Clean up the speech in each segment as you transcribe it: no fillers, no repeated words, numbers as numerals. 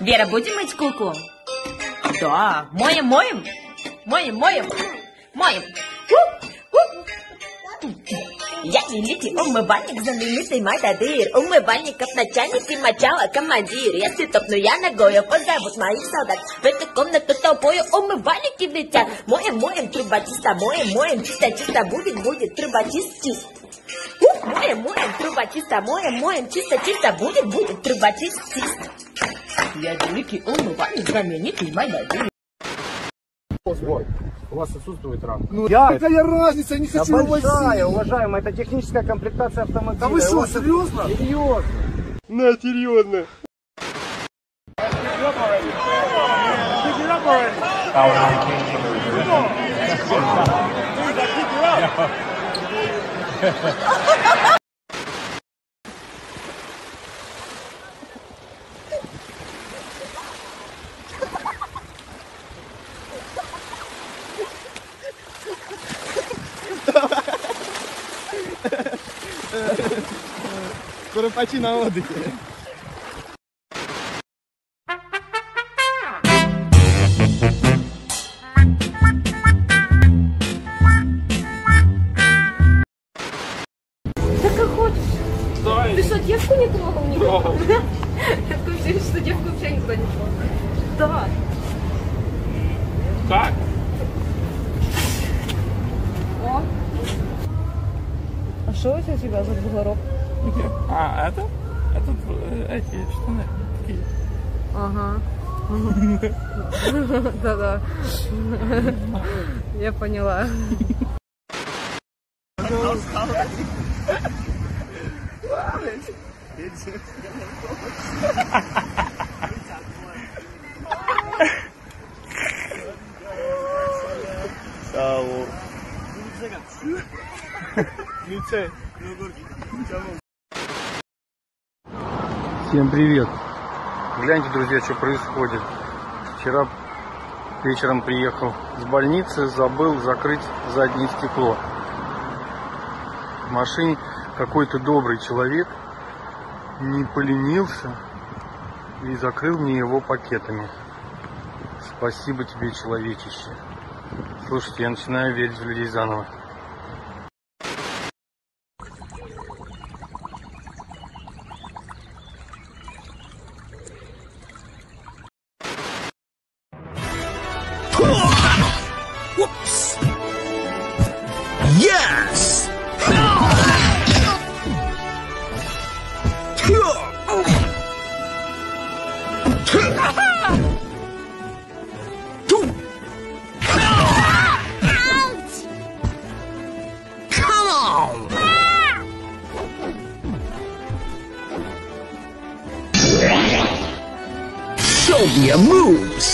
Вера, будем мыть куклу? Да, моем. Моем. Я великий умывальник, знаменитый матадыр. Умывальников начальник и мочало командир. Если топну я ногою, позовут моих солдат. В эту комнату толпою умывальники влетят. Моем, труба чиста, моем, чисто будет, труба чист. Моем, труба чиста, моем, чисто будет, труба чист. Я великий умывальник, знаменитый матадыр. Вот. У вас отсутствует рамка. Ну, какая разница, я не хочу вывозить. Большая, уважаемая, это техническая комплектация автомобиля. Да вы что, серьезно? Серьезно. На, серьезно. Куропачи на отдыхе. Да как хочешь. Стой. Ты что, девку не трогал никто? Трогал. Я включила, что девку вообще никто не трогал. Да. Как? О. А что это у тебя за бугорок? А, это? Это эти штаны такие. Ага. Да-да. Я поняла. Всем привет! Гляньте, друзья, что происходит. Вчера вечером приехал с больницы, забыл закрыть заднее стекло. В машине какой-то добрый человек не поленился и закрыл мне его пакетами. Спасибо тебе, человечище. Слушайте, я начинаю верить в людей заново. Whoops! Yes! Come on! Show me your moves!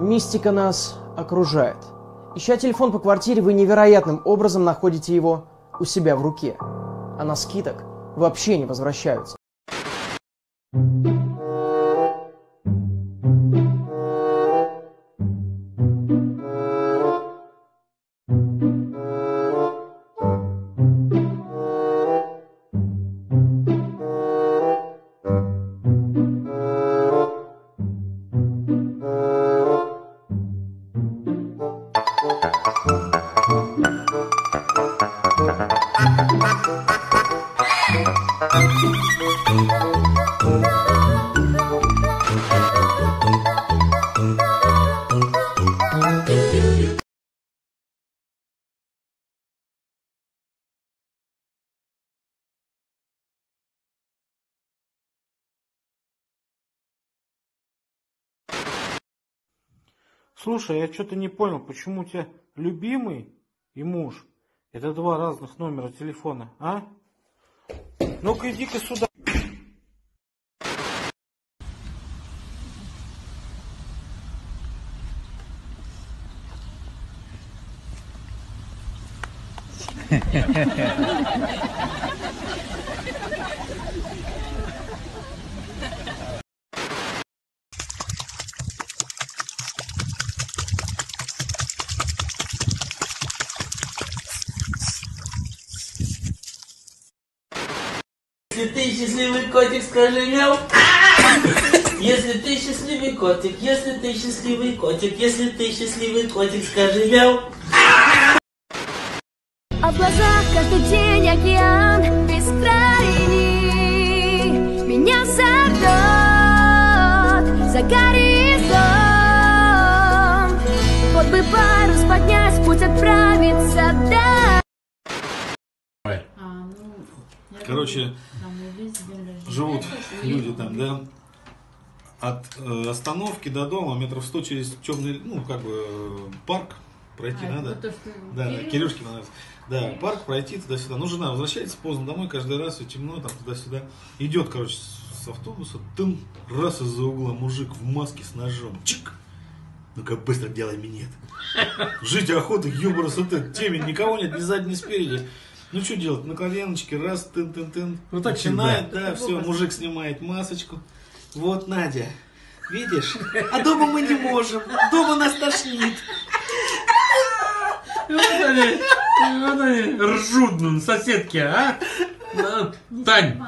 Мистика нас окружает. Ища телефон по квартире, вы невероятным образом находите его у себя в руке. А носки так вообще не возвращаются. No! Слушай, я что-то не понял, почему у тебя любимый и муж — это два разных номера телефона, а? Ну-ка иди-ка сюда. Если ты счастливый котик, скажи мяу. Если ты счастливый котик, если ты счастливый котик, если ты счастливый котик, скажи мяу. А в глазах каждый день океан бескрайний меня сорвет за горизонт. Вот бы парус поднять, путь отправиться до... Короче, живут люди там, да, от остановки до дома метров 100 через темный, ну, как бы, парк пройти надо. То, что... Да, Кирюшке понравилось. Да, Кирюш. Парк пройти туда-сюда. Ну, жена возвращается поздно домой, каждый раз все темно, там, туда-сюда. Идет, короче, с автобуса, тын, раз из-за угла мужик в маске с ножом, чик. Ну-ка быстро делай минет. Жить охота, ёбарасоты, темень, никого нет, ни сзади, ни спереди. Ну что делать, на коленочке, раз, тын-тын-тын, вот так начинает, да, все, мужик снимает масочку. Вот, Надя, видишь, а дома мы не можем, дома нас тошнит. Вот они ржут, соседки, а? Тань.